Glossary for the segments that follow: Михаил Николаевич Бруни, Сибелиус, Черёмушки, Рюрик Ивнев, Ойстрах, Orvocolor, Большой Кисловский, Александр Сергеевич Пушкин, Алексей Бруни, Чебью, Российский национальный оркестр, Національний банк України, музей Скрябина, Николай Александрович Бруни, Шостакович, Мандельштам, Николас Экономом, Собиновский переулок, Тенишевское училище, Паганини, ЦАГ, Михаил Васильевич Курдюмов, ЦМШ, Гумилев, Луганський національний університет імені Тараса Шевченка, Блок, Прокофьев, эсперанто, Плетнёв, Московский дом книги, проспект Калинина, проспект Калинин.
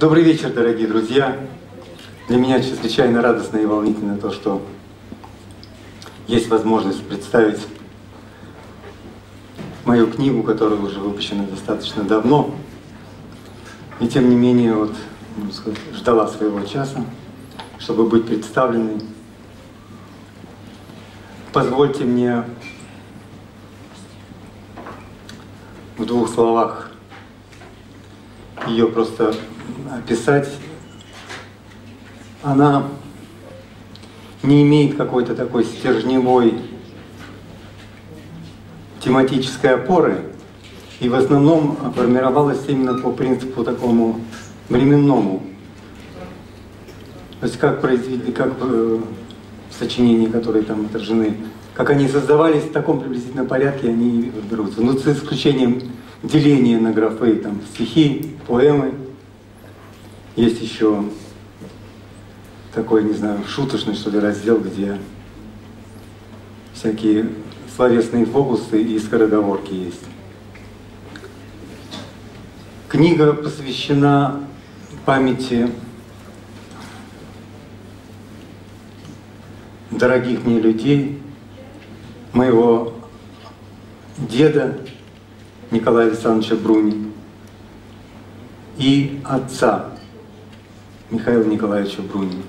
Добрый вечер, дорогие друзья. Для меня чрезвычайно радостно и волнительно то, что есть возможность представить мою книгу, которая уже выпущена достаточно давно. И тем не менее, вот, можно сказать, ждала своего часа, чтобы быть представленной. Позвольте мне в двух словах ее просто описать. Она не имеет какой-то такой стержневой тематической опоры, и в основном формировалась именно по принципу такому временному. То есть как сочинения, которые там отражены, как они создавались, в таком приблизительно порядке они берутся. Ну, с исключением деления на графы, там, стихи, поэмы. Есть еще такой, не знаю, шуточный, что ли, раздел, где всякие словесные фокусы и скороговорки есть. Книга посвящена памяти дорогих мне людей, моего деда Николая Александровича Бруни и отца Михаила Николаевича Бруни.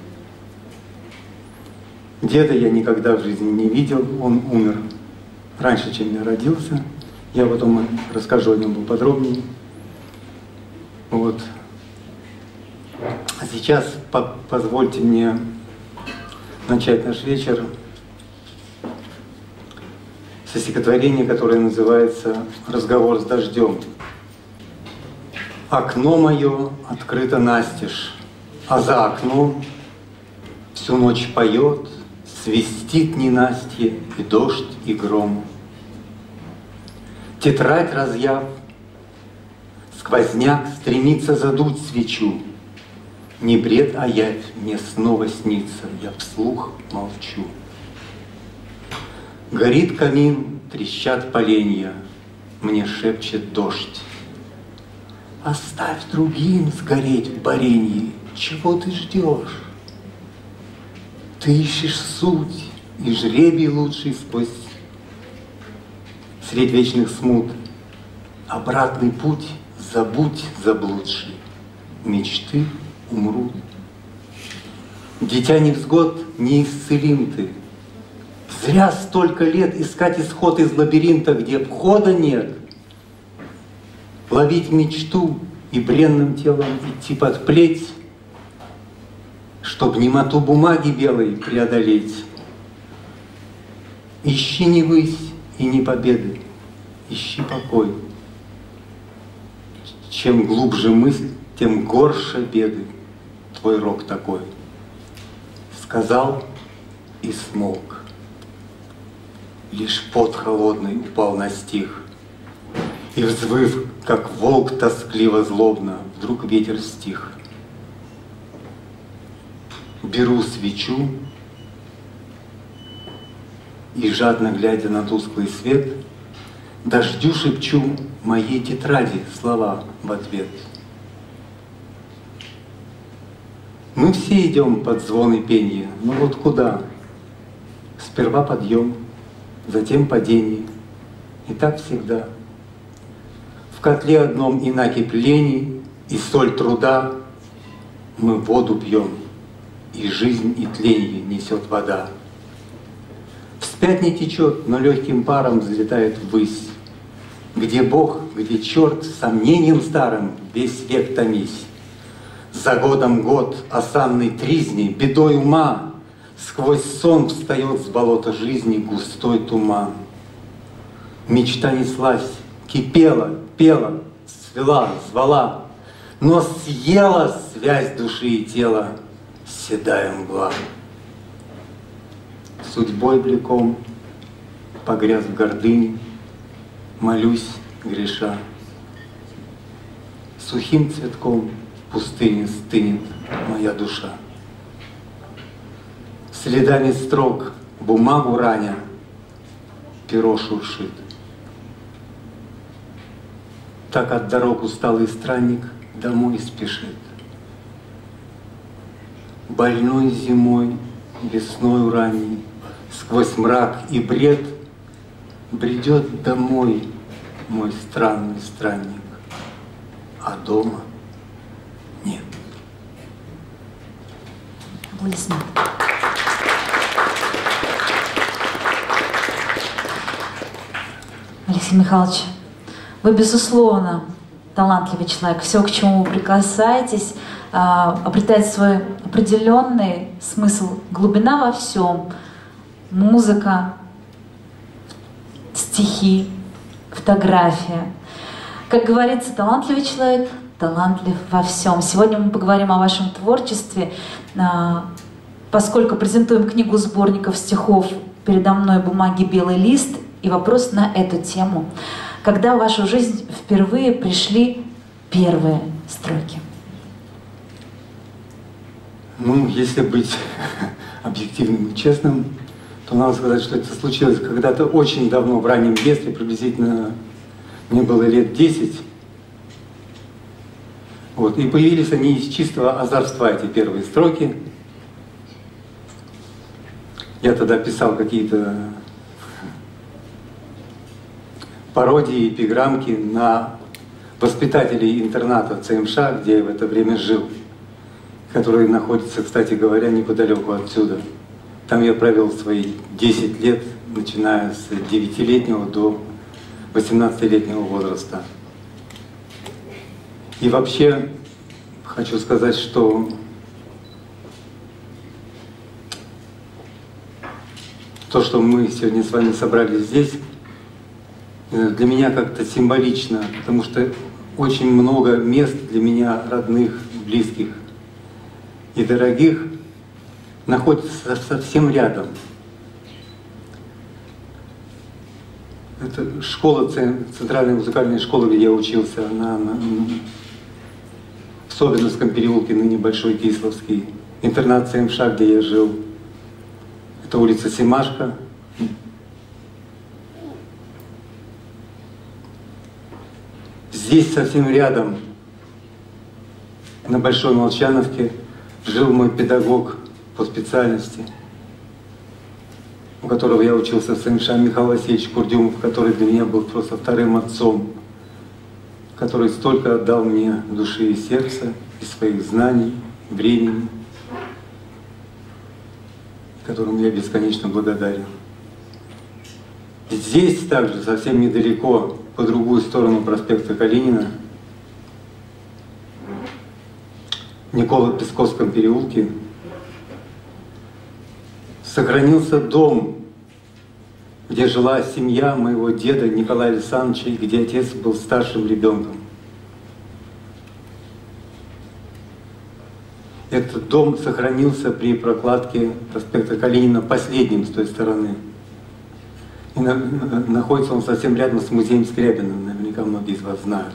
Деда я никогда в жизни не видел, он умер раньше, чем я родился. Я потом расскажу о нем поподробнее. Вот. А сейчас позвольте мне начать наш вечер со стихотворения, которое называется «Разговор с дождем». Окно мое открыто настежь, а за окном всю ночь поет, свистит ненастье и дождь, и гром. Тетрадь разъяв, сквозняк стремится задуть свечу. Не бред, а явь мне снова снится, я вслух молчу. Горит камин, трещат поленья, мне шепчет дождь. Оставь другим сгореть в боренье, чего ты ждешь? Ты ищешь суть и жребий лучший сквозь средь вечных смут. Обратный путь забудь, заблудший, мечты умрут. Дитя невзгод, неисцелим ты. Зря столько лет искать исход из лабиринта, где входа нет. Ловить мечту и бренным телом идти под плеть, чтоб немоту бумаги белой преодолеть. Ищи не высь и не победы, ищи покой. Чем глубже мысль, тем горше беды, твой рок такой. Сказал и смолк. Лишь пот холодный упал на стих, и, взвыв, как волк тоскливо-злобно, вдруг ветер стих. Беру свечу и, жадно глядя на тусклый свет, дождю шепчу моей тетради слова в ответ. Мы все идем под звоны пенья, но вот куда? Сперва подъем, затем падение, и так всегда. В котле одном и накипь лени, и соль труда, мы воду пьем, и жизнь и тленье несет вода. Вспять не течет, но легким паром взлетает ввысь. Где Бог, где черт, сомнением старым весь век томись. За годом год осанной тризни, бедой ума, сквозь сон встает с болота жизни густой туман. Мечта неслась, кипела, пела, свела, звала, но съела связь души и тела седая мгла. Судьбой блеком погряз в гордыне, молюсь, греша. Сухим цветком в пустыне стынет моя душа. Следами строк бумагу раня, перо шуршит. Так от дорог усталый странник домой спешит. больной зимой, весною ранней, сквозь мрак и бред бредет домой мой странный странник, а дома нет. Алексей Михайлович, вы, безусловно, талантливый человек. Все, к чему вы прикасаетесь, обретает свой определенный смысл. Глубина во всем. Музыка, стихи, фотография. Как говорится, талантливый человек талантлив во всем. Сегодня мы поговорим о вашем творчестве. Поскольку презентуем книгу сборников стихов «Передо мной бумаги белый лист», и вопрос на эту тему. Когда в вашу жизнь впервые пришли первые строки? Ну, если быть объективным и честным, то надо сказать, что это случилось когда-то очень давно, в раннем детстве, приблизительно мне было лет 10. Вот. И появились они из чистого озорства, эти первые строки. Я тогда писал какие-то пародии, эпиграммки на воспитателей интерната ЦМШ, где я в это время жил, который находится, кстати говоря, неподалеку отсюда. Там я провел свои 10 лет, начиная с 9-летнего до 18-летнего возраста. И вообще хочу сказать, что то, что мы сегодня с вами собрались здесь, для меня как-то символично, потому что очень много мест для меня родных, близких и дорогих находится совсем рядом. Это школа, центральная музыкальная школа, где я учился, она в Собиновском переулке, ныне Большой Кисловский, интернат ЦМШ, где я жил, это улица Семашко. Здесь совсем рядом, на Большой Молчановке, жил мой педагог по специальности, у которого я учился, ЦМШ, Михаил Васильевич Курдюмов, который для меня был просто вторым отцом, который столько отдал мне души и сердца, и своих знаний, времени, которому я бесконечно благодарен. Здесь также, совсем недалеко, по другую сторону проспекта Калинина, в Никола-Песковском переулке, сохранился дом, где жила семья моего деда Николая Александровича, и где отец был старшим ребенком. Этот дом сохранился при прокладке проспекта Калинина последним с той стороны. И находится он совсем рядом с музеем Скрябина, наверняка многие из вас знают.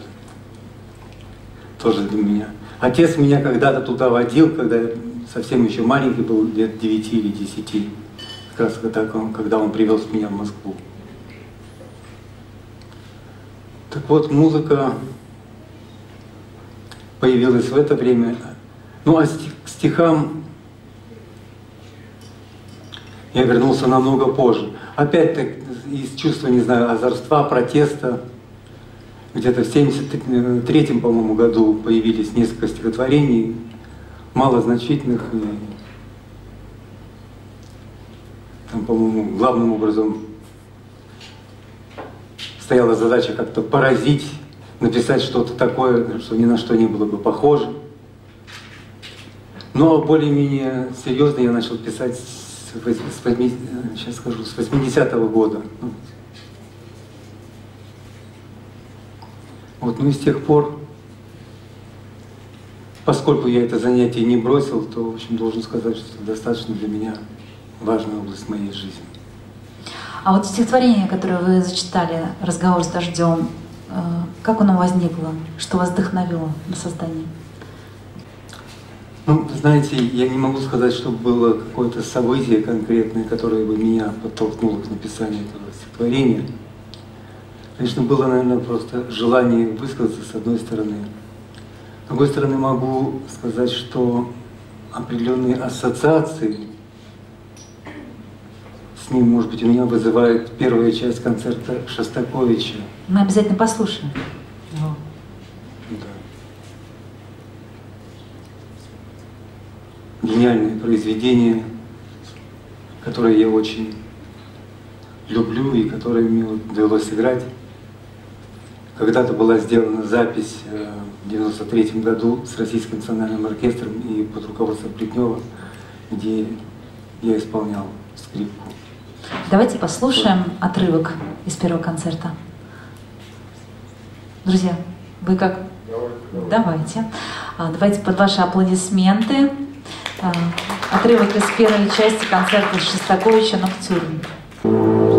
Тоже для меня. Отец меня когда-то туда водил, когда я совсем еще маленький был, лет 9 или 10, как раз когда он привез меня в Москву. Так вот, музыка появилась в это время. Ну а к стихам я вернулся намного позже. Опять-таки, из чувства, не знаю, озорства, протеста. Где-то в 1973, по-моему, году появились несколько стихотворений, малозначительных. Там, по-моему, главным образом стояла задача как-то поразить, написать что-то такое, что ни на что не было бы похоже. Но более-менее серьезно я начал писать с 80-го года. Вот, ну и с тех пор, поскольку я это занятие не бросил, то, в общем, должен сказать, что это достаточно для меня важная область моей жизни. А вот стихотворение, которое вы зачитали, «Разговор с дождем», как оно возникло? Что вас вдохновило на создание? Ну, знаете, я не могу сказать, что было какое-то событие конкретное, которое бы меня подтолкнуло к написанию этого стихотворения. Конечно, было, наверное, просто желание высказаться, с одной стороны. С другой стороны, могу сказать, что определенные ассоциации с ним, может быть, у меня вызывает первая часть концерта Шостаковича. Мы обязательно послушаем. Да. Гениальное произведение, которое я очень люблю и которое мне удалось играть. Когда-то была сделана запись в 1993 году с Российским национальным оркестром и под руководством Плетнёва, где я исполнял скрипку. Давайте послушаем отрывок из первого концерта. Друзья, вы как? Давайте. Давайте под ваши аплодисменты. Отрывок из первой части концерта Шостаковича «Ноктюрн».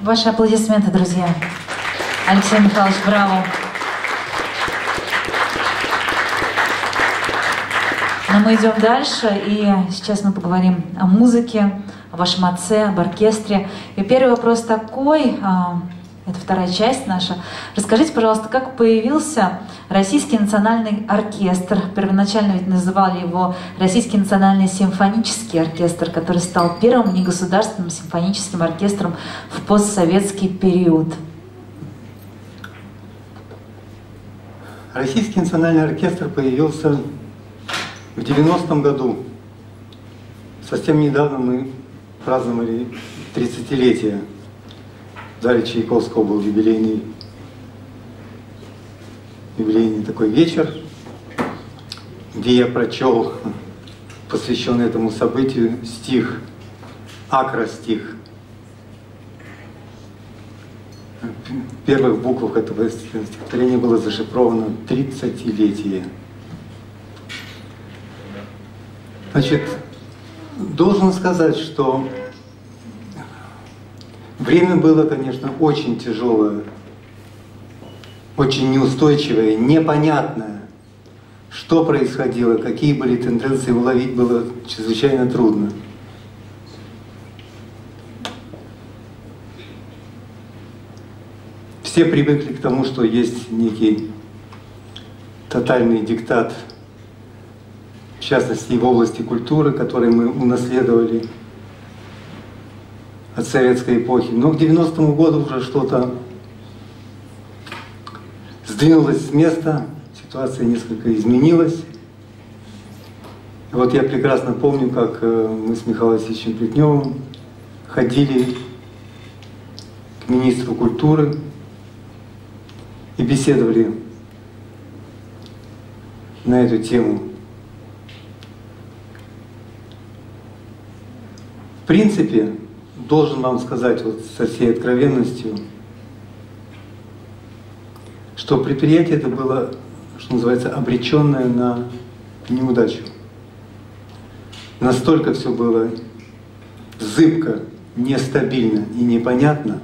Ваши аплодисменты, друзья. Алексей Михайлович, браво. Но мы идем дальше, и сейчас мы поговорим о музыке, о вашем отце, об оркестре. И первый вопрос такой, это вторая часть наша. Расскажите, пожалуйста, как появился Российский национальный оркестр? Первоначально ведь называли его Российский национальный симфонический оркестр, который стал первым негосударственным симфоническим оркестром в постсоветский период. Российский национальный оркестр появился в 90-м году. Совсем недавно мы праздновали 30-летие. Дарья Чайковского был юбилейный такой вечер, где я прочел, посвященный этому событию, стих, акростих. В первых буквах этого стихотворения было зашифровано 30-летие. Значит, должен сказать, что время было, конечно, очень тяжелое, очень неустойчивое, непонятное. Что происходило, какие были тенденции, уловить было чрезвычайно трудно. Все привыкли к тому, что есть некий тотальный диктат, в частности, в области культуры, который мы унаследовали от советской эпохи. Но к 90-му году уже что-то сдвинулось с места, ситуация несколько изменилась. И вот я прекрасно помню, как мы с Михаилом Васильевичем Плетнёвым ходили к министру культуры и беседовали на эту тему. В принципе, должен вам сказать вот со всей откровенностью, что предприятие это было, что называется, обреченное на неудачу. Настолько все было зыбко, нестабильно и непонятно,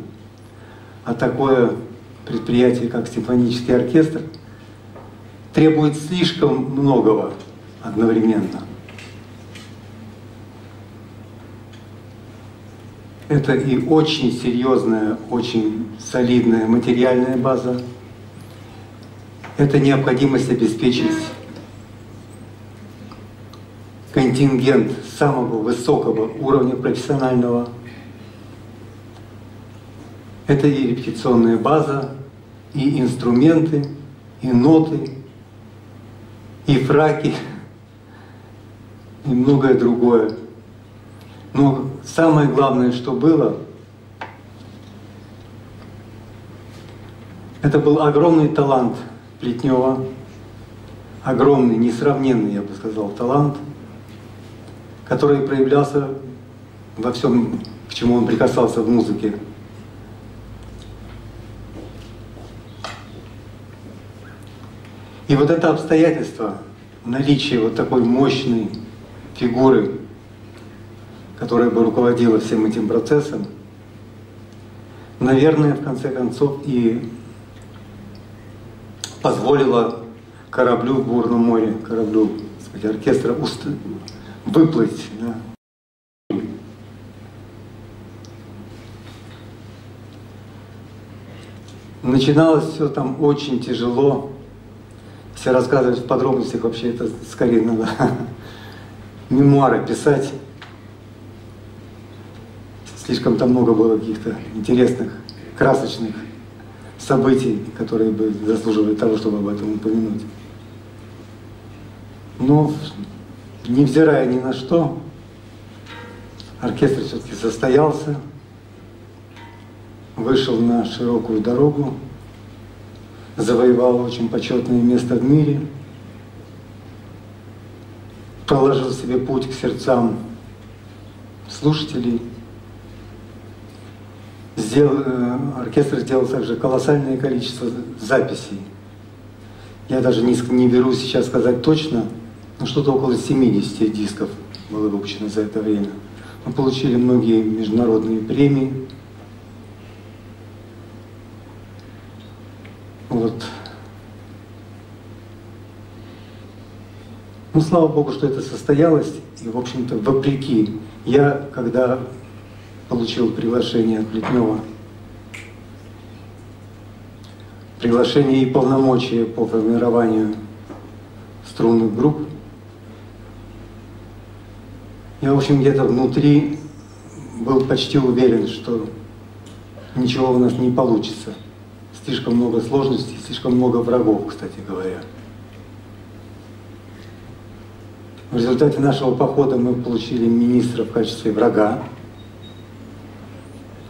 а такое предприятие, как симфонический оркестр, требует слишком многого одновременно. Это и очень серьезная, очень солидная материальная база. Это необходимость обеспечить контингент самого высокого уровня профессионального. Это и репетиционная база, и инструменты, и ноты, и фраки, и многое другое. Но самое главное, что было, это был огромный талант Плетнёва, огромный, несравненный, я бы сказал, талант, который проявлялся во всем, к чему он прикасался в музыке. И вот это обстоятельство, наличие вот такой мощной фигуры, которая бы руководила всем этим процессом, наверное, в конце концов и позволила кораблю в бурном море, кораблю, так сказать, оркестра выплыть. Да. Начиналось все там очень тяжело. Если рассказывать в подробностях, вообще это скорее надо мемуары писать. Слишком там много было каких-то интересных, красочных событий, которые бы заслуживали того, чтобы об этом упомянуть. Но, невзирая ни на что, оркестр все-таки состоялся, вышел на широкую дорогу, завоевал очень почетное место в мире, проложил себе путь к сердцам слушателей. Оркестр сделал также колоссальное количество записей. Я даже не берусь сейчас сказать точно, но что-то около 70 дисков было выпущено за это время. Мы получили многие международные премии. вот. Ну, слава Богу, что это состоялось, и, в общем-то, вопреки. Я, когда получил приглашение от Плетнёва, приглашение и полномочия по формированию струнных групп, я, в общем, где-то внутри был почти уверен, что ничего у нас не получится. Слишком много сложностей, слишком много врагов, кстати говоря. В результате нашего похода мы получили министра в качестве врага,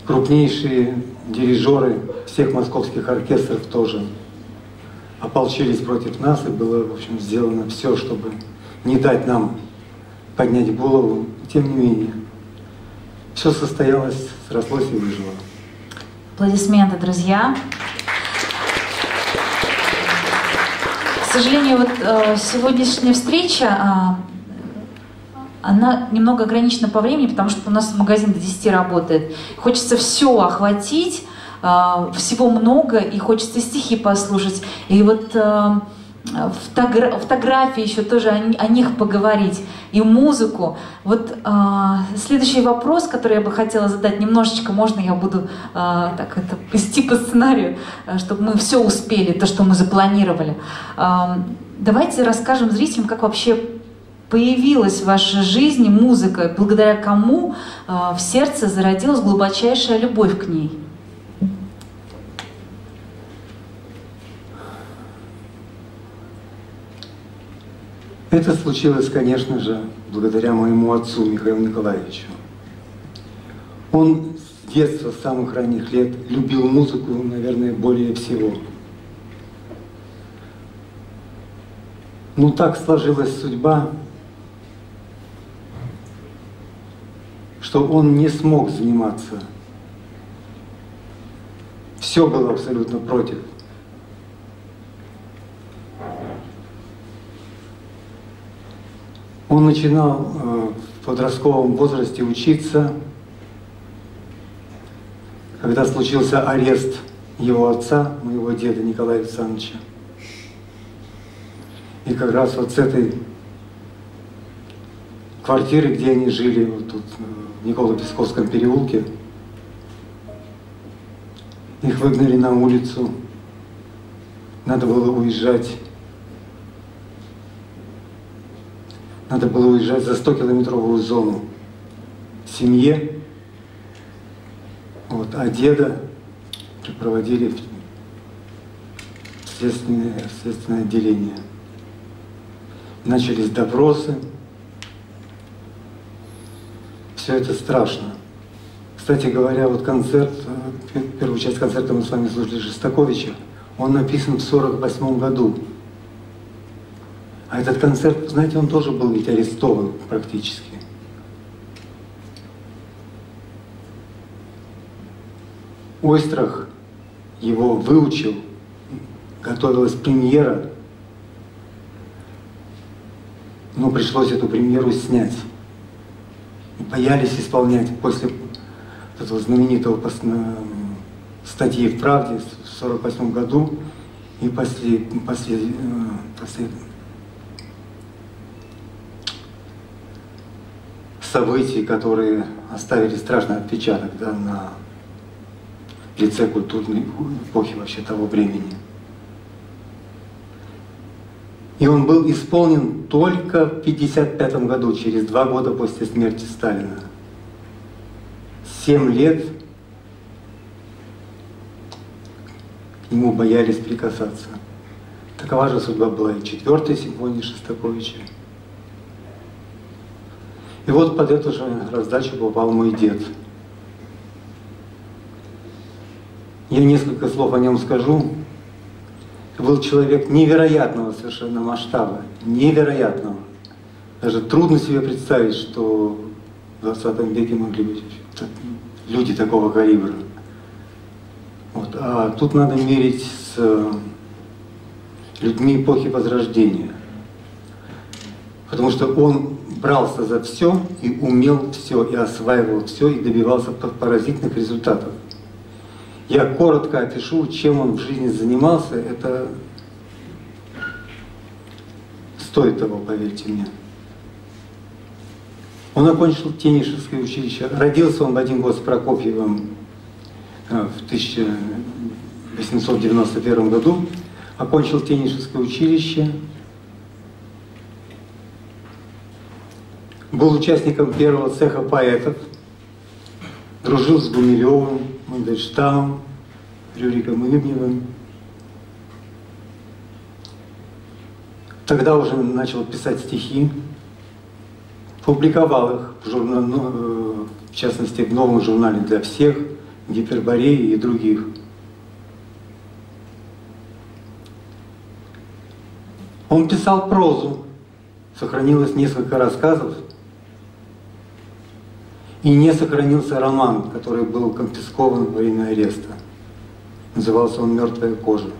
крупнейшие дирижеры всех московских оркестров тоже ополчились против нас, и было, в общем, сделано все, чтобы не дать нам поднять голову. Тем не менее, все состоялось, срослось и выжило. Аплодисменты, друзья. К сожалению, вот сегодняшняя встреча... Она немного ограничена по времени, потому что у нас магазин до 10 работает. Хочется все охватить, всего много, и хочется стихи послушать. И вот фотографии еще тоже, о них поговорить, и музыку. Вот следующий вопрос, который я бы хотела задать, немножечко, можно я буду так это вести по сценарию, чтобы мы все успели, то, что мы запланировали. Давайте расскажем зрителям, как вообще появилась в вашей жизни музыка, благодаря кому в сердце зародилась глубочайшая любовь к ней? Это случилось, конечно же, благодаря моему отцу Михаилу Николаевичу. Он с детства, с самых ранних лет, любил музыку, наверное, более всего. Ну, так сложилась судьба, что он не смог заниматься. Все было абсолютно против. Он начинал в подростковом возрасте учиться. Когда случился арест его отца, моего деда Николая Александровича, и как раз вот с этой квартиры, где они жили, вот тут, в Никола-Песковском переулке. Их выгнали на улицу. Надо было уезжать. Надо было уезжать за 100-километровую зону. Семье, вот, а деда припроводили в следственное отделение. Начались допросы. Все это страшно. Кстати говоря, вот концерт, первую часть концерта мы с вами слушали Шостаковича, он написан в 1948 году. А этот концерт, знаете, он тоже был ведь арестован практически. Ойстрах его выучил, готовилась премьера, но пришлось эту премьеру снять. Боялись исполнять после этого знаменитого статьи в «Правде» в 1948 году и после событий, которые оставили страшный отпечаток, да, на лице культурной эпохи вообще того времени. И он был исполнен только в 1955 году, через 2 года после смерти Сталина. 7 лет к нему боялись прикасаться. Такова же судьба была и 4-й симфонии Шостаковича. И вот под эту же раздачу попал мой дед. Я несколько слов о нем скажу. Был человек невероятного совершенно масштаба, невероятного. Даже трудно себе представить, что в 20 веке могли быть люди такого калибра. Вот. А тут надо мерить с людьми эпохи Возрождения. Потому что он брался за все и умел все, и осваивал все, и добивался поразительных результатов. Я коротко опишу, чем он в жизни занимался. Это стоит того, поверьте мне. Он окончил Тенишевское училище. Родился он в один год с Прокофьевым в 1891 году. Окончил Тенишевское училище. Был участником первого цеха поэтов. Дружил с Гумилевым, Мандельштамом, Рюриком Ивневым. Тогда уже начал писать стихи. Публиковал их, в частности, в новом журнале «Для всех», «Гипербореи» и других. Он писал прозу, сохранилось несколько рассказов, и не сохранился роман, который был конфискован во время ареста. Назывался он «Мертвая кожа».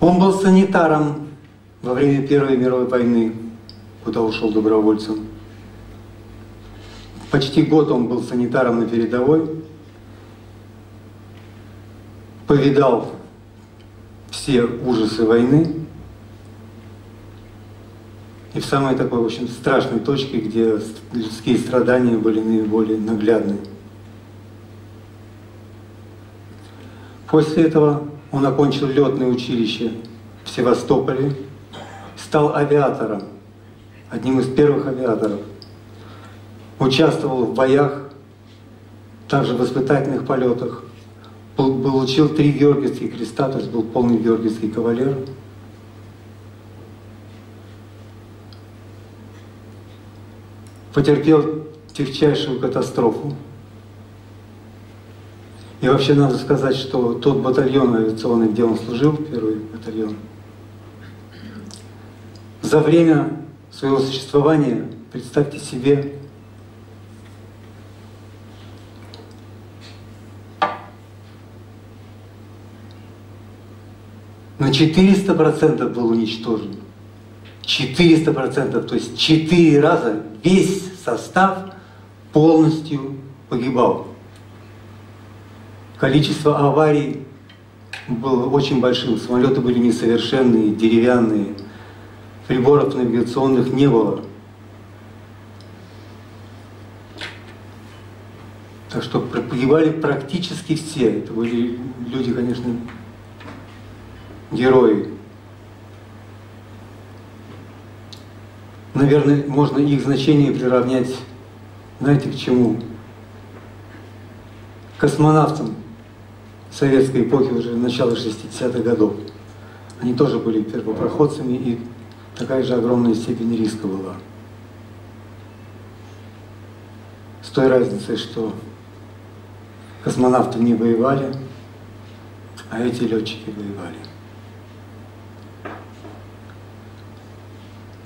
Он был санитаром во время Первой мировой войны, куда ушел добровольцем. Почти год он был санитаром на передовой. Повидал все ужасы войны. И в самой такой, в общем, страшной точке, где людские страдания были наиболее наглядны. После этого он окончил летное училище в Севастополе, стал авиатором, одним из первых авиаторов. Участвовал в боях, также в воспитательных полетах. Получил 3 Георгиевских креста, то есть был полный Георгиевский кавалер. Потерпел тягчайшую катастрофу. И вообще надо сказать, что тот батальон авиационный, где он служил, первый батальон, за время своего существования, представьте себе, на 400% был уничтожен. 400%, то есть 4 раза весь состав полностью погибал. Количество аварий было очень большим. Самолеты были несовершенные, деревянные. Приборов навигационных не было. Так что погибали практически все. Это были люди, конечно, герои. Наверное, можно их значение приравнять, знаете, к чему? Космонавтам советской эпохи, уже начала 60-х годов. Они тоже были первопроходцами, и такая же огромная степень риска была. С той разницей, что космонавты не воевали, а эти летчики воевали.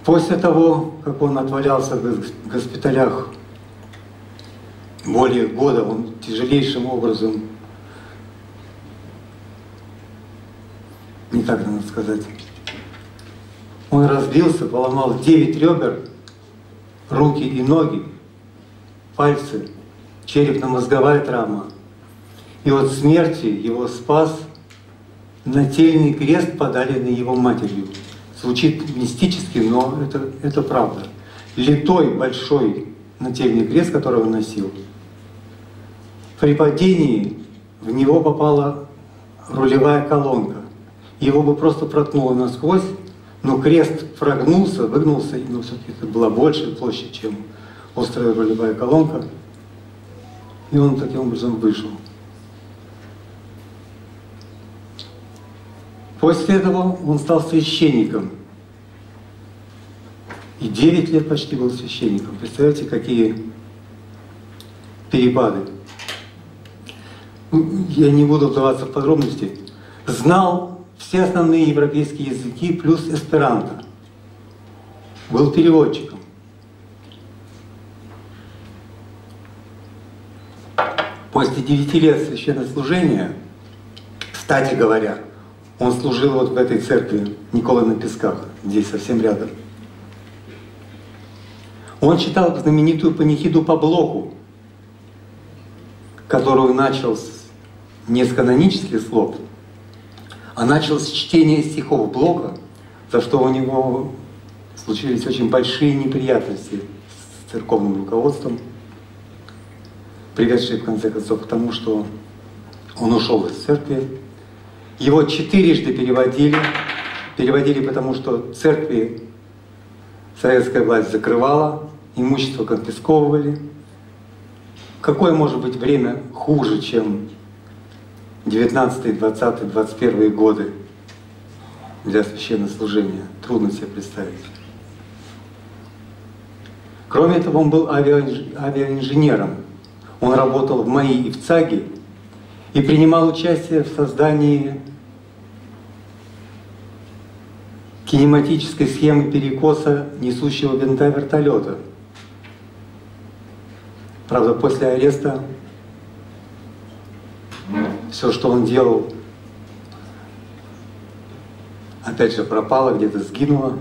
После того, как он отвалялся в госпиталях более года, он тяжелейшим образом, не так надо сказать, он разбился, поломал 9 ребер, руки и ноги, пальцы, черепно-мозговая травма. И от смерти его спас нательный крест, подаренный его матерью. Звучит мистически, но это правда. Литой большой нательный крест, который он носил. При падении в него попала рулевая колонка. Его бы просто проткнуло насквозь, но крест прогнулся, выгнулся, но все-таки это была большая площадь, чем острая рулевая колонка. И он таким образом вышел. После этого он стал священником. И 9 лет почти был священником. Представляете, какие перепады. Я не буду вдаваться в подробности. Знал все основные европейские языки плюс эсперанто. Был переводчиком. После 9 лет священнослужения, кстати говоря, он служил вот в этой церкви Никола-Песковского, здесь совсем рядом. Он читал знаменитую панихиду по Блоку, которую начал не с канонических слов, а начал с чтения стихов Блока, за что у него случились очень большие неприятности с церковным руководством, приведшие в конце концов к тому, что он ушел из церкви. Его четырежды переводили, потому что церкви советская власть закрывала, имущество конфисковывали. Какое может быть время хуже, чем 19, 20, 21 годы для священнослужения? Трудно себе представить. Кроме того, он был авиаинженером. Он работал в МАИ и в ЦАГе и принимал участие в создании кинематической схемы перекоса несущего винта вертолета. Правда, после ареста все, что он делал, опять же пропало, где-то сгинуло.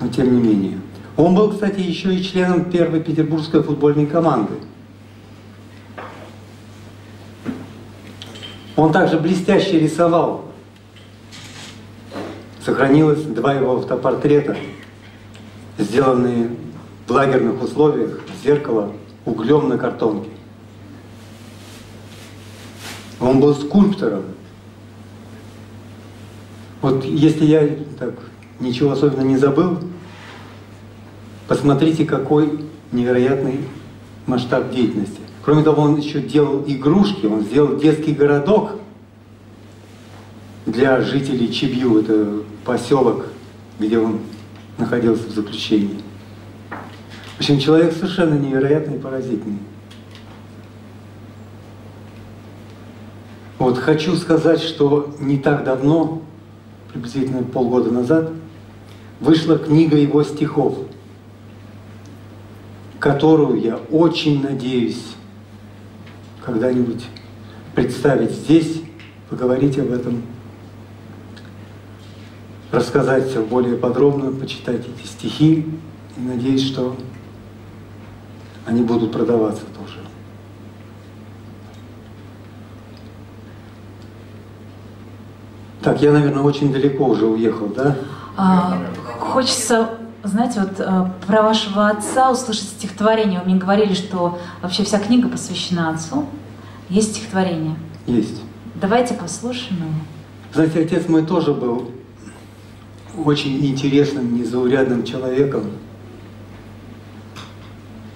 Но тем не менее. Он был, кстати, еще и членом первой петербургской футбольной команды. Он также блестяще рисовал. Сохранилось два его автопортрета, сделанные в лагерных условиях, зеркало, углем на картонке. Он был скульптором. Вот если я так ничего особенно не забыл, посмотрите, какой невероятный масштаб деятельности. Кроме того, он еще делал игрушки, он сделал детский городок для жителей Чебью, это поселок, где он находился в заключении. В общем, человек совершенно невероятный и поразительный. Вот хочу сказать, что не так давно, приблизительно полгода назад, вышла книга его стихов, которую я очень надеюсь когда-нибудь представить здесь, поговорить об этом, рассказать все более подробно, почитать эти стихи. И надеюсь, что они будут продаваться тоже. Так, я, наверное, очень далеко уже уехал, да? Хочется, знаете, вот про вашего отца услышать стихотворение. Вы мне говорили, что вообще вся книга посвящена отцу. Есть стихотворение? Есть. Давайте послушаем его. Знаете, отец мой тоже был очень интересным, незаурядным человеком.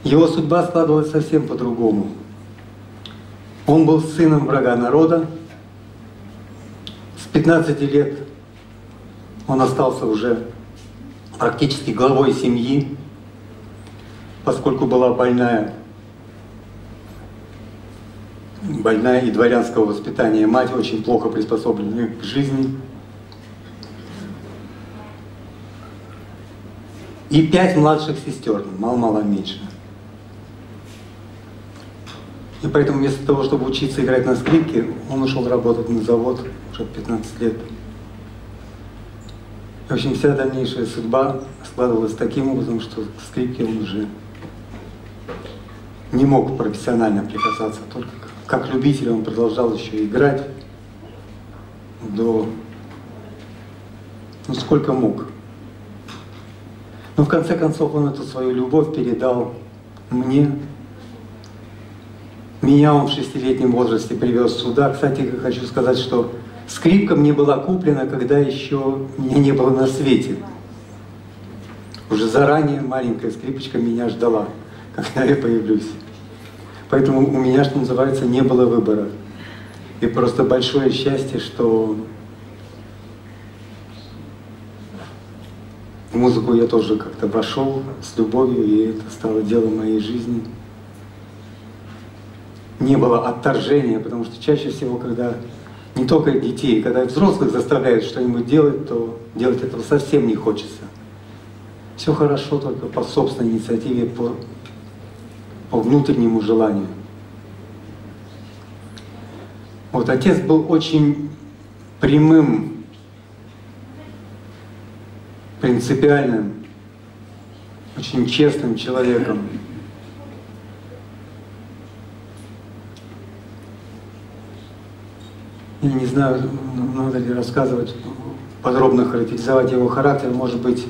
Его судьба складывалась совсем по-другому. Он был сыном врага народа. С 15 лет он остался уже практически главой семьи, поскольку была больная и дворянского воспитания мать, очень плохо приспособленная к жизни. И 5 младших сестер, мало-мало меньше. И поэтому вместо того, чтобы учиться играть на скрипке, он ушел работать на завод уже 15 лет. В общем, вся дальнейшая судьба складывалась таким образом, что к скрипке он уже не мог профессионально прикасаться, только как любитель он продолжал еще играть до сколько мог. Но в конце концов он эту свою любовь передал мне. Меня он в 6-летнем возрасте привез сюда. Кстати, хочу сказать, что скрипка мне была куплена, когда еще меня не было на свете. Уже заранее маленькая скрипочка меня ждала, когда я появлюсь. Поэтому у меня, что называется, не было выбора. И просто большое счастье, что в музыку я тоже как-то вошел с любовью, и это стало делом моей жизни. Не было отторжения, потому что чаще всего, когда не только детей, когда взрослых заставляют что-нибудь делать, то делать этого совсем не хочется. Все хорошо только по собственной инициативе, по внутреннему желанию. Вот отец был очень прямым, принципиальным очень честным человеком. Я не знаю, надо ли рассказывать, подробно характеризовать его характер. Может быть,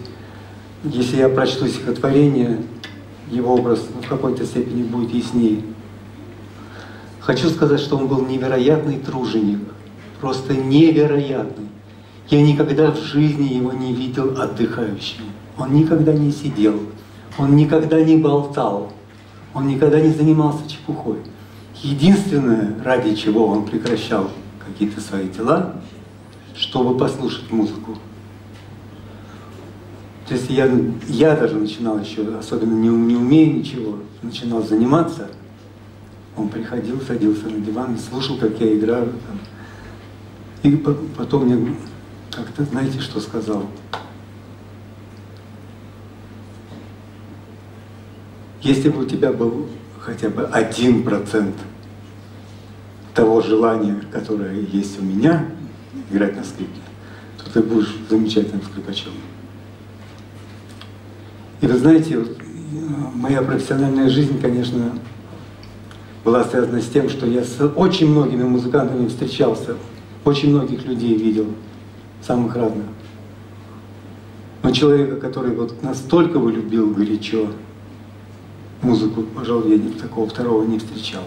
если я прочту стихотворение, его образ в какой-то степени будет яснее. Хочу сказать, что он был невероятный труженик, просто невероятный. Я никогда в жизни его не видел отдыхающим. Он никогда не сидел, он никогда не болтал, он никогда не занимался чепухой. Единственное, ради чего он прекращал какие-то свои дела, чтобы послушать музыку. То есть я даже начинал еще, особенно не умея ничего, начинал заниматься. Он приходил, садился на диван и слушал, как я играю. И потом мне как-то, знаете, что сказал? Если бы у тебя был хотя бы 1% того желания, которое есть у меня, играть на скрипке, то ты будешь замечательным скрипачом. И вы знаете, вот, моя профессиональная жизнь, конечно, была связана с тем, что я с очень многими музыкантами встречался, очень многих людей видел, самых разных. Но человека, который вот настолько любил горячо музыку, пожалуй, я такого второго не встречал.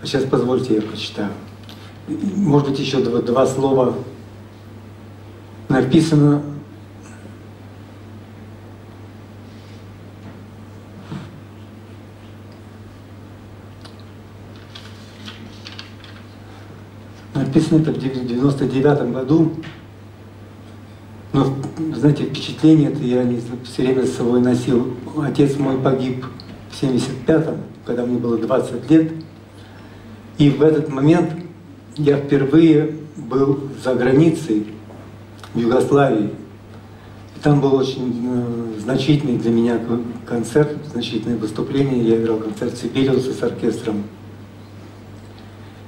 А сейчас позвольте, я прочитаю. Может быть, еще два слова. Написано это в 99 году, но, знаете, впечатление это я все время с собой носил. Отец мой погиб в 75-м, когда мне было 20 лет, и в этот момент я впервые был за границей, в Югославии. И там был очень значительный для меня концерт, значительное выступление. Я играл концерт Сибелиуса с оркестром.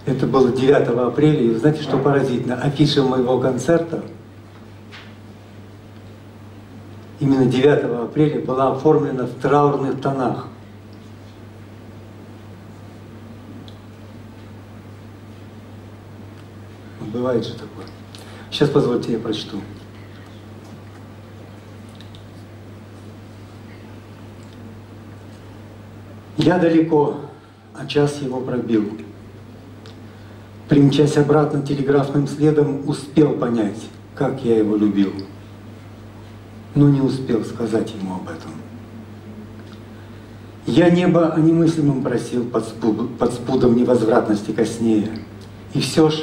Это было 9 апреля, и знаете, что поразительно? Афиша моего концерта именно 9 апреля была оформлена в траурных тонах. Бывает же такое. Сейчас позвольте, я прочту. Я далеко, а час его пробил. Примчась обратно телеграфным следом, успел понять, как я его любил, но не успел сказать ему об этом. Я небо о немыслимом просил под спудом невозвратности коснея, и все ж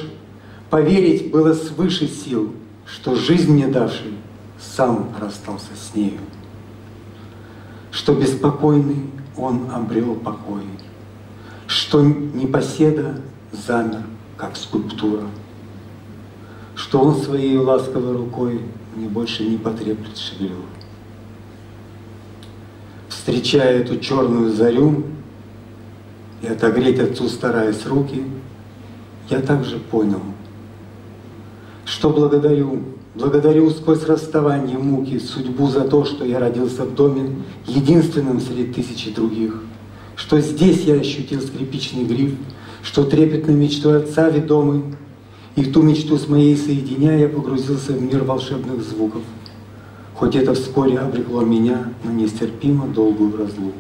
поверить было свыше сил, что жизнь мне давший сам расстался с нею, что беспокойный он обрел покой, что непоседа замер, как скульптура, что он своей ласковой рукой мне больше не потреплет шевелюр. Встречая эту черную зарю и отогреть отцу стараясь руки, я также понял, что благодарю сквозь расставание муки судьбу за то, что я родился в доме, единственным среди тысячи других, что здесь я ощутил скрипичный гриф, что трепетной мечтой отца ведомый, и ту мечту с моей соединяя, я погрузился в мир волшебных звуков, хоть это вскоре обрекло меня на нестерпимо долгую разлуку.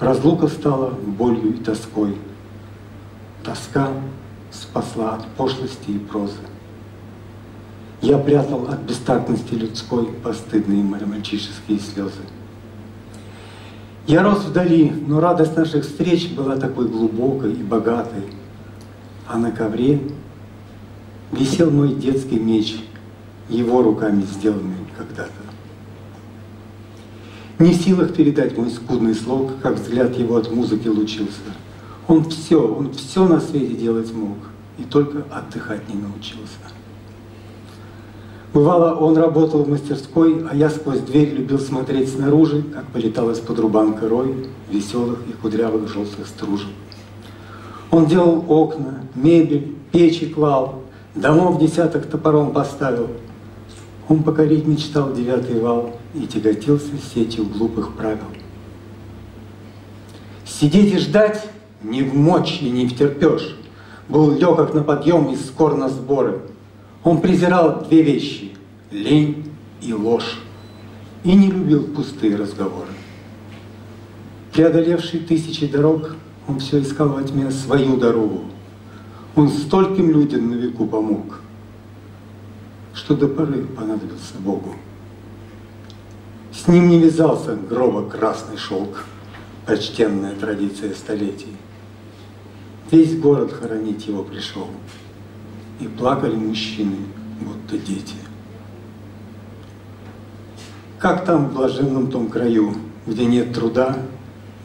Разлука стала болью и тоской. Тоска спасла от пошлости и прозы. Я прятал от бестактности людской постыдные мальчишеские слезы. Я рос вдали, но радость наших встреч была такой глубокой и богатой. А на ковре висел мой детский меч, его руками сделанный когда-то. Не в силах передать мой скудный слог, как взгляд его от музыки лучился. Он все на свете делать мог, и только отдыхать не научился. Бывало, он работал в мастерской, а я сквозь дверь любил смотреть снаружи, как вылетал из-под рубанка рой веселых и кудрявых желтых стружек. Он делал окна, мебель, печи клал, домов десяток топором поставил. Он покорить мечтал девятый вал и тяготился сетью глупых правил. Сидеть и ждать не в мочь и не втерпешь, был легок на подъем и скор на сборы. Он презирал две вещи — лень и ложь, и не любил пустые разговоры. Преодолевший тысячи дорог, он все искал во тьме свою дорогу. Он стольким людям на веку помог, что до поры понадобился Богу. С ним не вязался гроба красный шелк, почтенная традиция столетий. Весь город хоронить его пришел, и плакали мужчины, будто дети. Как там в блаженном том краю, где нет труда,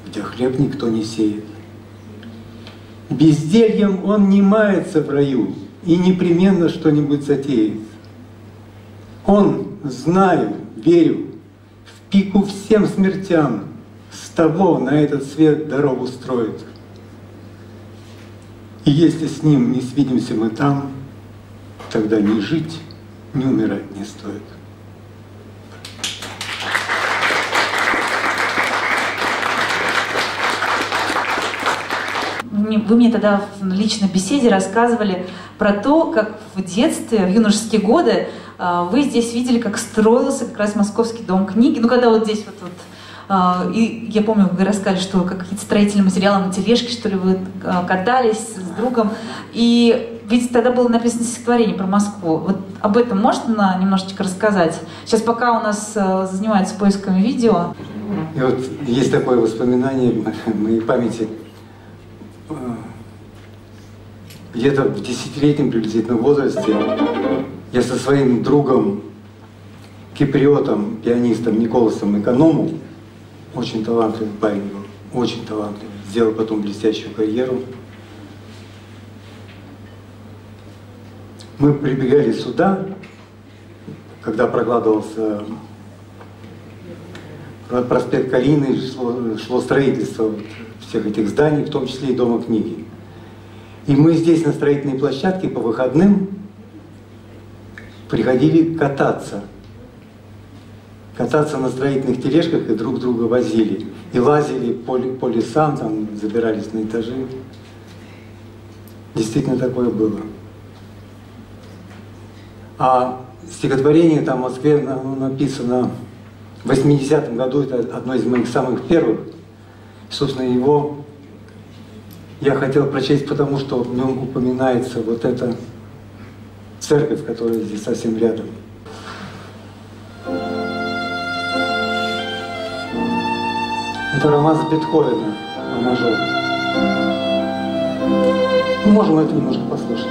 где хлеб никто не сеет? Бездельем он не мается в раю и непременно что-нибудь затеет. Он, знаю, верю, в пику всем смертям с того на этот свет дорогу строит. И если с ним не свидимся мы там, тогда ни жить, ни умирать не стоит. Вы мне тогда в личной беседе рассказывали про то, как в детстве, в юношеские годы вы здесь видели, как строился как раз Московский дом книги. Ну, когда вот здесь вот и я помню, вы рассказали, что какие-то строительные материалы на тележке, что ли, вы катались с другом. И ведь тогда было написано стихотворение про Москву. Вот об этом можно немножечко рассказать? Сейчас пока у нас занимаются поисками видео. И вот есть такое воспоминание в моей памяти. Где-то в 10-летнем приблизительно возрасте я со своим другом, киприотом, пианистом Николасом Экономом, очень талантливый парень был, очень талантливый, сделал потом блестящую карьеру. Мы прибегали сюда, когда прокладывался проспект Калинина, шло строительство всех этих зданий, в том числе и Дома книги. И мы здесь на строительной площадке по выходным приходили кататься. Кататься на строительных тележках и друг друга возили. И лазили по лесам, там забирались на этажи. Действительно такое было. А стихотворение там в Москве написано в 80-м году, это одно из моих самых первых. Собственно, его я хотел прочесть, потому что в нем упоминается вот эта церковь, которая здесь совсем рядом. Это романс Бетховена, мажор. Мы можем это немножко послушать.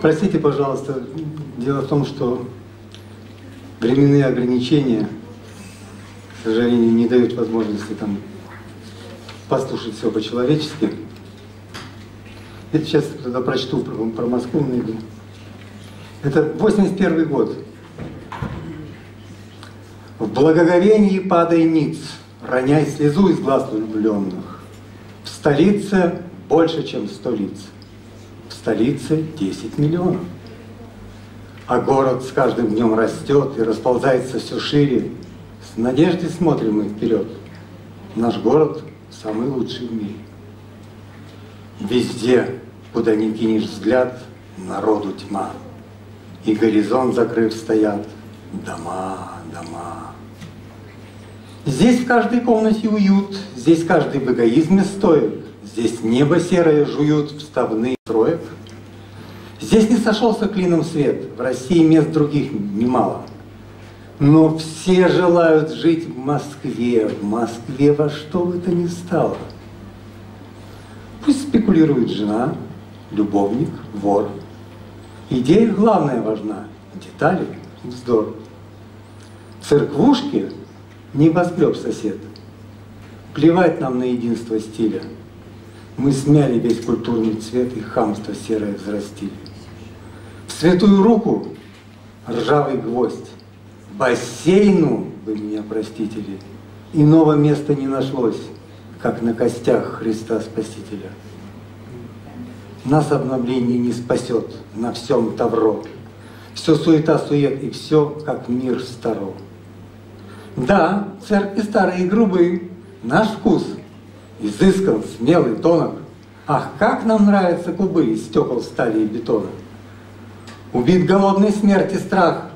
Простите, пожалуйста, дело в том, что временные ограничения, к сожалению, не дают возможности там послушать все по-человечески. Я сейчас тогда прочту про Москву найду. Это 81 год. В благоговении падай ниц, роняй слезу из глаз влюбленных. В столице больше, чем 100 лиц. В столице 10 миллионов. А город с каждым днем растет и расползается все шире. С надеждой смотрим мы вперед. Наш город самый лучший в мире. Везде, куда ни кинешь взгляд, народу тьма. И горизонт закрыв стоят дома, дома. Здесь в каждой комнате уют, здесь каждый в эгоизме стоит. Здесь небо серое жуют вставные строек. Здесь не сошелся клином свет, в России мест других немало. Но все желают жить в Москве во что бы то ни стало. Пусть спекулирует жена, любовник, вор. Идея главная важна, детали — вздор. Церквушки — небоскреб сосед. Плевать нам на единство стиля. Мы смяли весь культурный цвет и хамство серое взрастили. В святую руку — ржавый гвоздь. Бассейну, вы меня простите ли, иного места не нашлось, как на костях Христа Спасителя. Нас обновление не спасет на всем тавро. Все суета-сует и все, как мир старо. Да, церкви старые и грубые, наш вкус изыскан, смелый, тонок. Ах, как нам нравятся кубы из стекол, стали и бетона. Убит голодной смерти страх.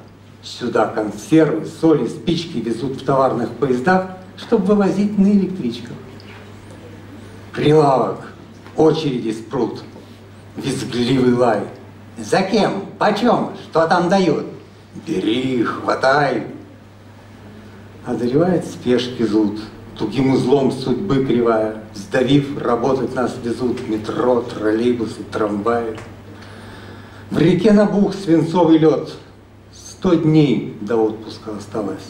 Сюда консервы, соли, спички везут в товарных поездах, чтобы вывозить на электричках. Прилавок, очереди спрут, визгливый лай. За кем? Почем? Что там дают? Бери, хватай. Одолевает спешки зуд, тугим узлом судьбы кривая, сдавив, работать нас везут метро, троллейбусы, трамваи. В реке набух свинцовый лед, 100 дней до отпуска осталось.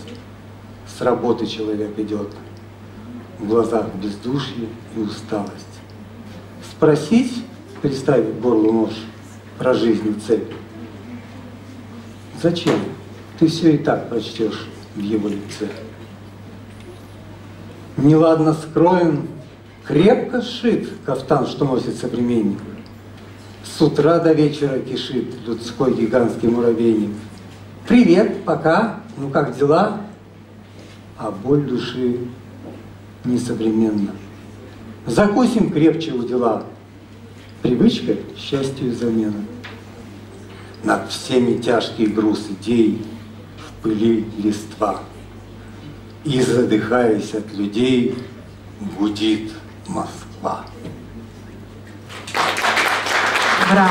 С работы человек идет, в глазах бездушье и усталость. Спросить, приставив горлу нож, про жизнь цель. Зачем? Ты все и так прочтешь в его лице. Неладно скроен, крепко сшит кафтан, что носит современник. С утра до вечера кишит людской гигантский муравейник. Привет, пока, ну как дела? А боль души несовременна. Закусим крепче у дела. Привычка счастью замена. Над всеми тяжкий груз идей в пыли листва. И задыхаясь от людей, гудит Москва. Браво.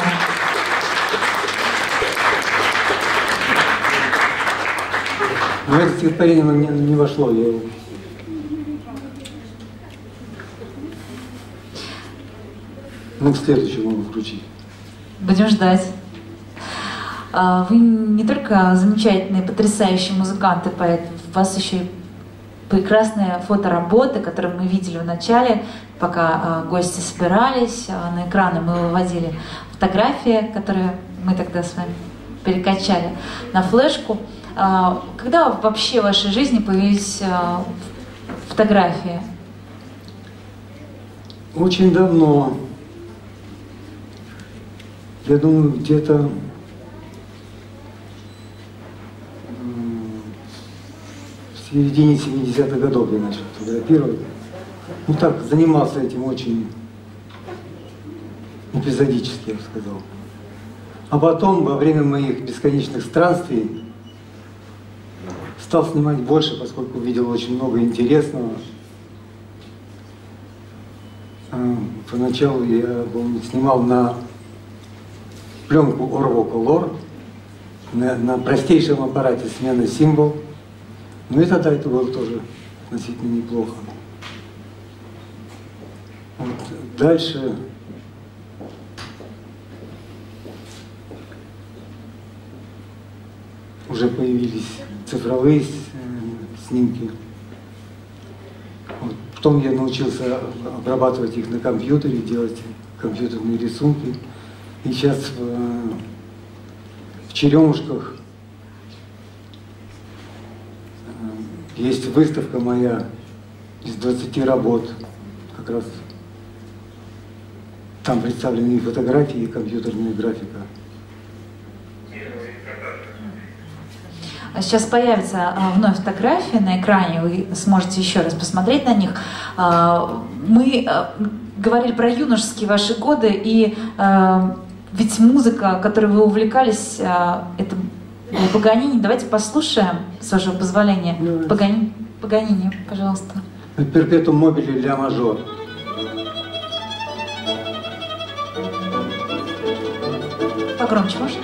Но это стихотворение не вошло, я его... Ну, к следующему включить. Будем ждать. Вы не только замечательные, потрясающие музыканты, поэтому у вас еще и прекрасная фоторабота, которую мы видели в начале, пока гости собирались. На экраны мы выводили фотографии, которые мы тогда с вами перекачали на флешку. Когда вообще в вашей жизни появились фотографии? Очень давно. Я думаю, где-то в середине 70-х годов я начал фотографировать. Ну так, занимался этим очень эпизодически, я бы сказал. А потом, во время моих бесконечных странствий, стал снимать больше, поскольку видел очень много интересного. Поначалу я снимал на пленку Orvocolor, на простейшем аппарате смены символ. Ну и тогда это было тоже относительно неплохо. Вот. Дальше... уже появились цифровые снимки. Вот. Потом я научился обрабатывать их на компьютере, делать компьютерные рисунки. И сейчас в Черёмушках Есть выставка моя из 20 работ, как раз там представлены и фотографии, и компьютерная графика. Сейчас появится вновь фотографии на экране, вы сможете еще раз посмотреть на них. Мы говорили про юношеские ваши годы, и ведь музыка, которой вы увлекались, это Паганини. Давайте послушаем, с вашего позволения. Паганини, пожалуйста. Перпетум мобили ля мажор. Погромче можно?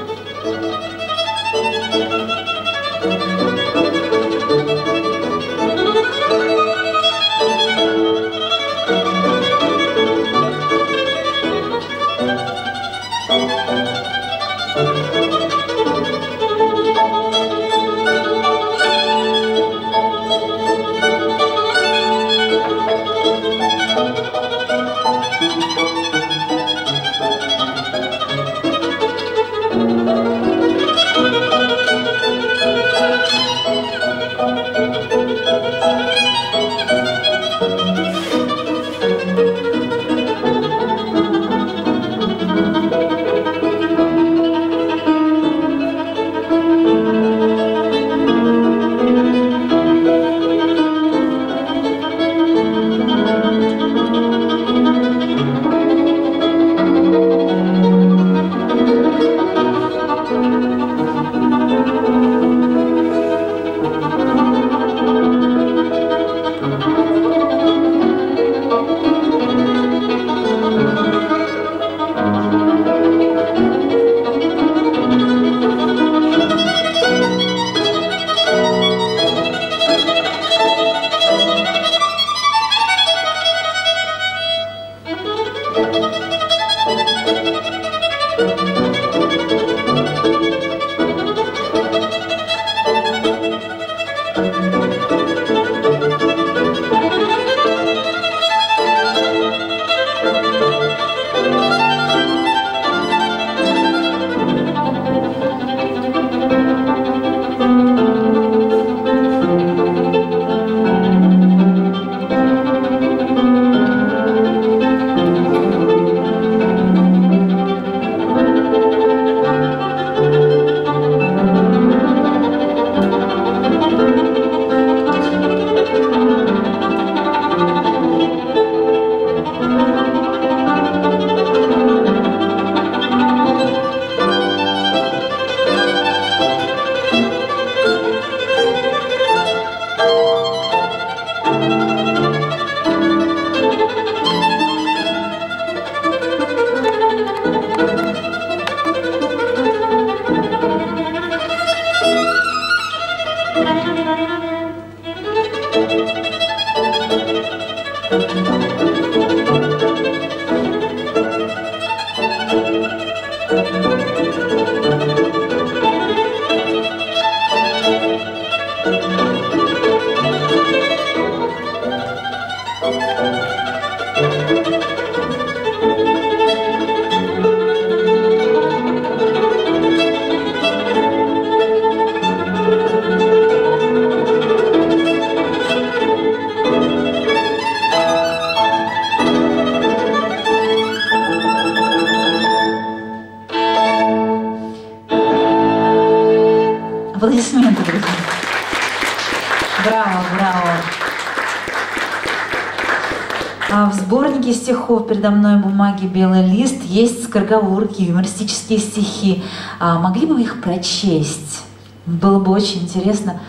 Передо мной бумаги «Белый лист» есть скороговорки, юмористические стихи. Могли бы вы их прочесть? Было бы очень интересно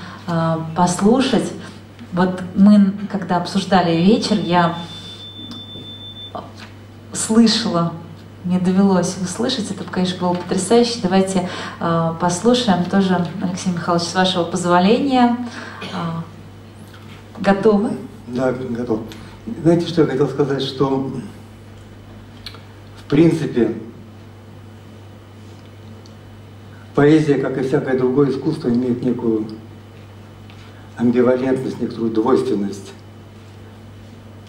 послушать. Вот мы, когда обсуждали вечер, я слышала, мне довелось услышать, это, конечно, было потрясающе. Давайте послушаем тоже, Алексей Михайлович, с вашего позволения. Готовы? Да, готов. Знаете, что я хотел сказать, что в принципе поэзия, как и всякое другое искусство, имеет некую амбивалентность, некоторую двойственность.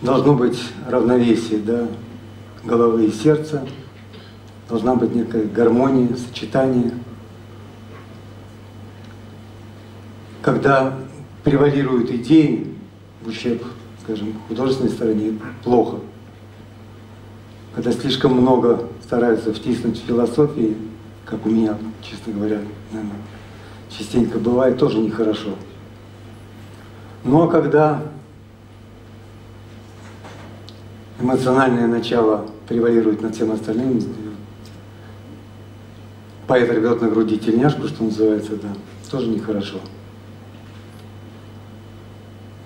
Должно быть равновесие, да, головы и сердца, должна быть некая гармония, сочетание. Когда превалируют идеи в ущерб, скажем, художественной стороне, плохо. Когда слишком много стараются втиснуть в философии, как у меня, честно говоря, наверное, частенько бывает, тоже нехорошо. Ну а когда эмоциональное начало превалирует над всем остальным, поэт рвет на груди тельняшку, что называется, да, тоже нехорошо.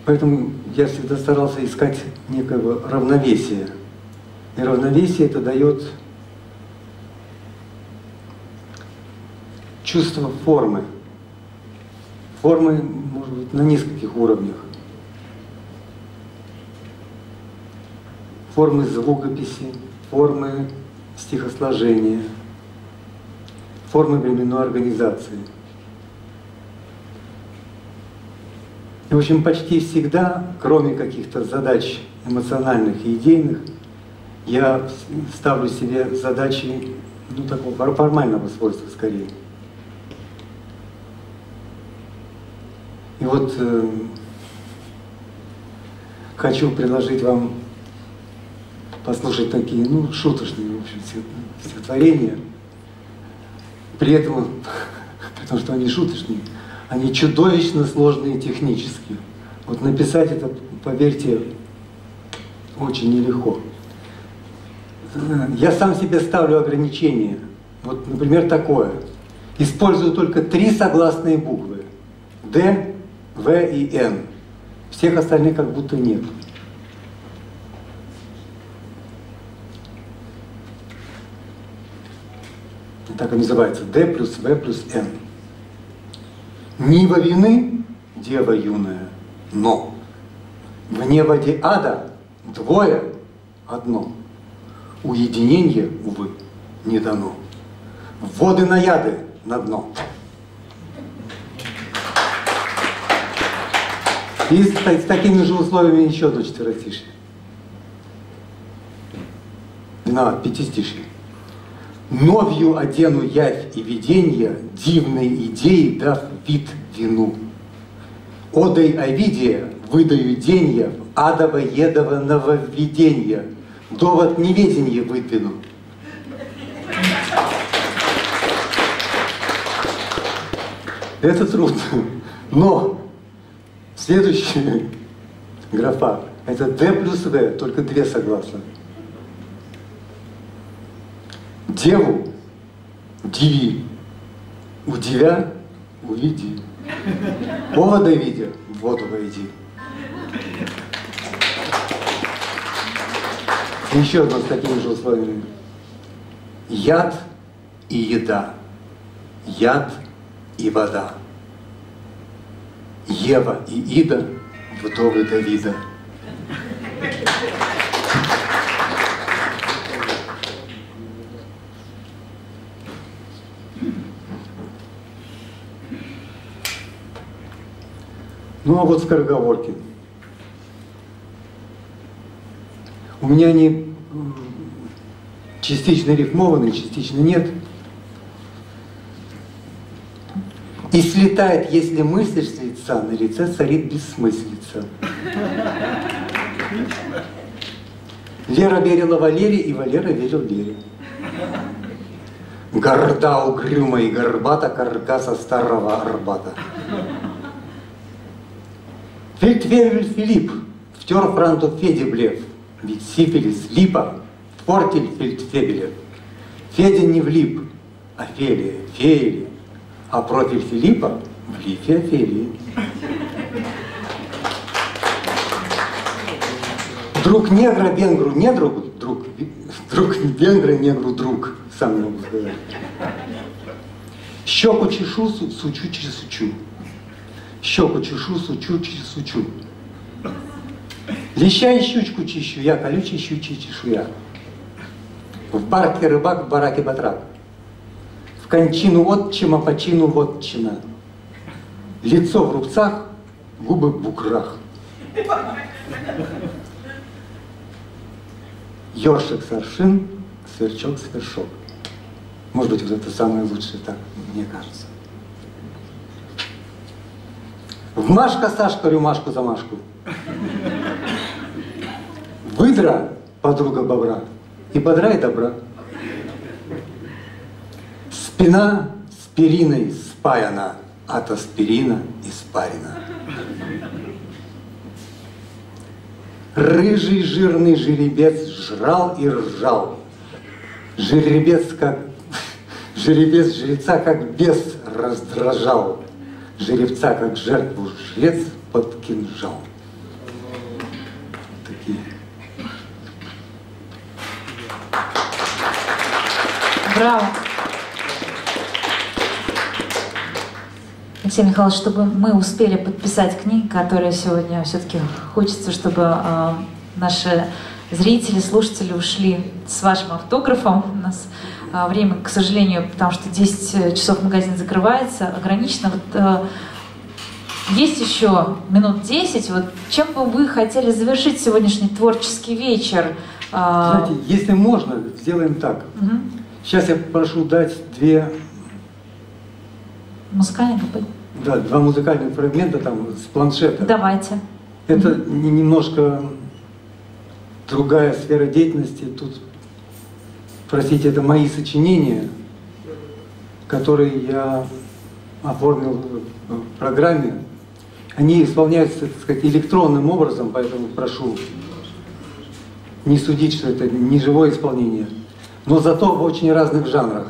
Поэтому я всегда старался искать некого равновесия. И равновесие это дает чувство формы. Формы, может быть, на нескольких уровнях. Формы звукописи, формы стихосложения, формы временной организации. И, в общем, почти всегда, кроме каких-то задач эмоциональных и идейных, я ставлю себе задачи, ну, такого формального свойства скорее. И вот хочу предложить вам послушать такие, ну, шуточные, в общем, стихотворения. При этом, потому что они шуточные, они чудовищно сложные технически. Вот написать это, поверьте, очень нелегко. Я сам себе ставлю ограничения. Вот, например, такое. Использую только 3 согласные буквы. Д, В и Н. Всех остальных как будто нет. Так и называется. Д плюс В плюс Н. Нива вины, дева юная, но. Вне воде ада двое, одно. Уединение, увы, не дано. Воды наяды на дно. И с такими же условиями еще до 4-стишья. На 5-стишье. Новью одену явь и виденья, дивной идеи дав вид вину. Одай Овидия выдаю денья, адово едово нововведенья, довод неведенья выдвину. Это трудно, но следующая графа это Д плюс В, только 2 согласны. Деву диви, удивя увиди, повода видя воду войди. Еще одно с такими же условиями. Яд и еда, яд и вода. Ева и Ида, вдовы Давида. Ну а вот скороговорки. У меня они частично рифмованы, частично нет. И слетает, если мыслишь с лица, на лице царит бессмыслица. Вера верила Валере, и Валера верил Вере. Горда угрюма и горбата каркаса старого Арбата. Фельдфебель Филипп втер франту Феде блеф, ведь сифилис липа, портель фельдфебеля. Федя не влип, а Фелия, Феели, а профиль Филиппа в лифе Фелии. Друг негра венгру не друг, друг венгра негру друг, сам могу сказать. Щеку чешу, сучу через сучу. Щеку чешу, сучу, сучу. Леща и щучку чищу я, колючий щучий чешуя. В барке рыбак, в бараке батрак. В кончину отчима, по чину вотчина. Лицо в рубцах, губы в буграх. Ёршик соршин, сверчок свершок. Может быть, вот это самое лучшее, так мне кажется. В Машка, Сашка, рюмашку за Машку. Выдра, подруга бобра, и бодра, и добра. Спина с периной спаяна, от аспирина испарина. Рыжий жирный жеребец жрал и ржал. Жеребец жреца как бес раздражал. Жеребца как жертву жрец под кинжал. Такие. Браво! Алексей Михайлович, чтобы мы успели подписать книги, которые сегодня все-таки хочется, чтобы наши зрители, слушатели ушли с вашим автографом. У нас время, к сожалению, потому что 10 часов магазин закрывается, ограничено. Вот, есть еще минут 10. Вот, чем бы вы хотели завершить сегодняшний творческий вечер? Знаете, если можно, сделаем так. Угу. Сейчас я прошу дать два музыкальных фрагмента там с планшета. Давайте. Это немножко другая сфера деятельности. Тут, простите, это мои сочинения, которые я оформил в программе. Они исполняются, так сказать, электронным образом, поэтому прошу не судить, что это не живое исполнение. Но зато в очень разных жанрах.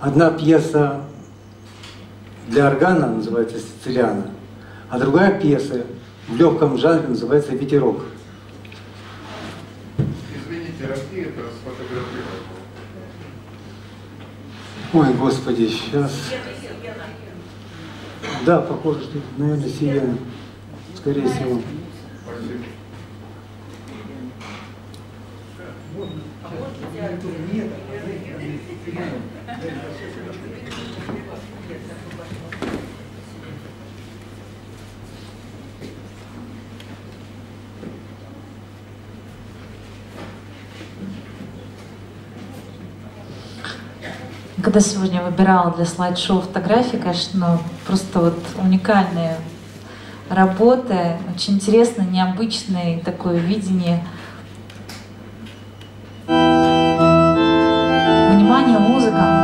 Одна пьеса для органа называется «Сицилиана», а другая пьеса в легком жанре называется «Ветерок». Извините, Россия это сфотографировала. Ой, Господи, сейчас. Да, похоже, что, наверное, «Сиена», скорее всего. Когда сегодня выбирала для слайд-шоу фотографии, конечно, просто вот уникальные работы, очень интересное, необычное такое видение. Внимание, музыка!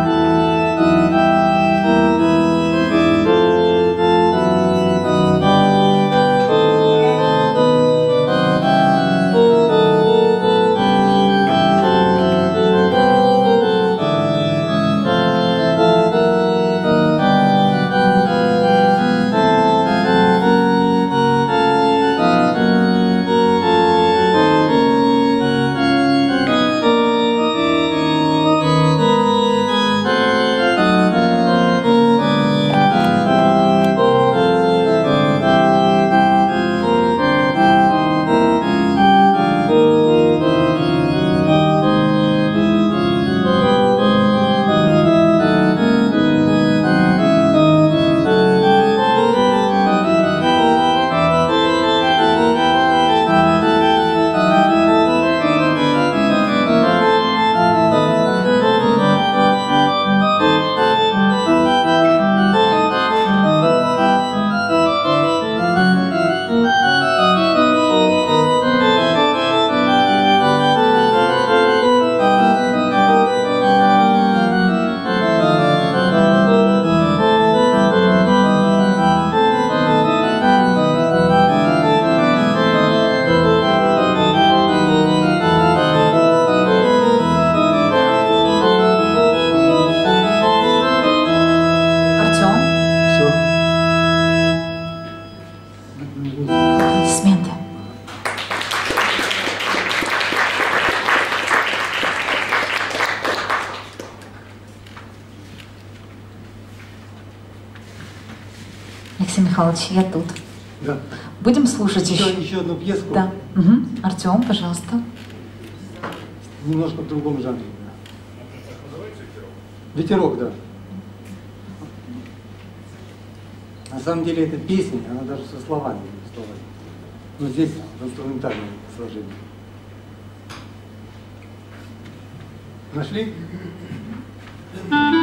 Я тут. Да. Будем слушать еще одну пьеску. Да. Угу. Артём, пожалуйста. Немножко в другом жанре. «Ветерок», да. На самом деле это песня, она даже со словами. Но здесь инструментальное сложение. Нашли? Thank you.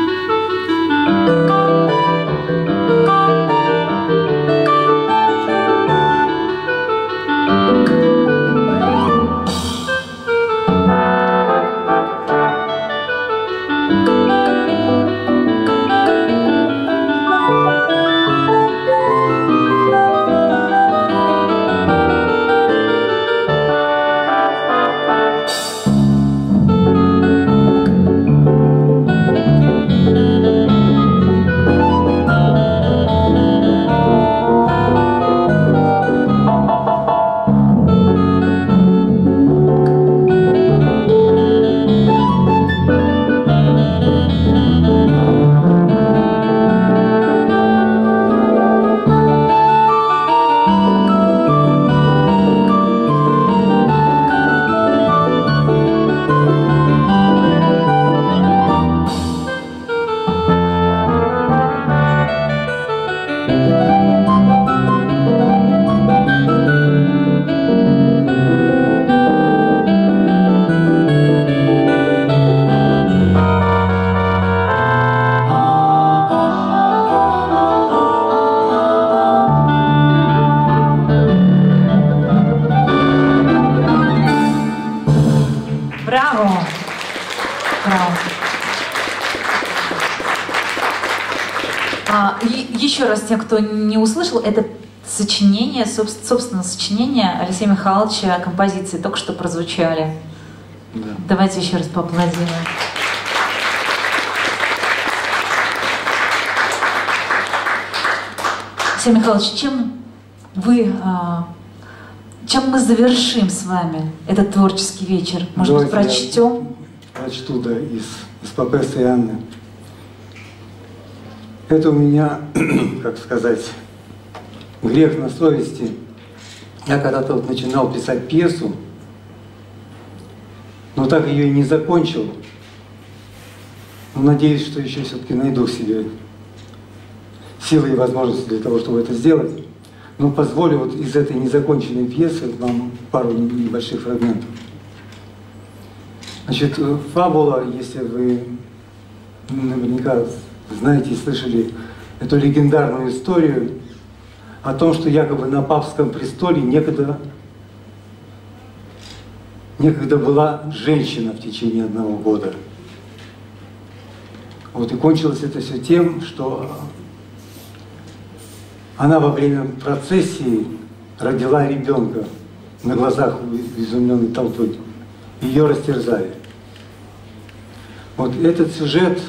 Браво! Браво! Еще раз, те, кто не услышал, это сочинение, собственно, сочинение Алексея Михайловича, композиции только что прозвучали. Да. Давайте еще раз поаплодируем. Алексей Михайлович, чем мы завершим с вами этот творческий вечер? Может быть, прочтем? Прочту, да, из Папессы Анны. Это у меня, как сказать, грех на совести. Я когда-то вот начинал писать пьесу, но так ее и не закончил. Но надеюсь, что еще все-таки найду в себе силы и возможности для того, чтобы это сделать. Но позволю вот из этой незаконченной пьесы вам пару небольших фрагментов. Значит, фабула, если вы наверняка знаете и слышали эту легендарную историю о том, что якобы на папском престоле некогда была женщина в течение одного года. Вот и кончилось это все тем, что она во время процессии родила ребенка на глазах у изумленной толпы. Ее растерзали. Вот этот сюжет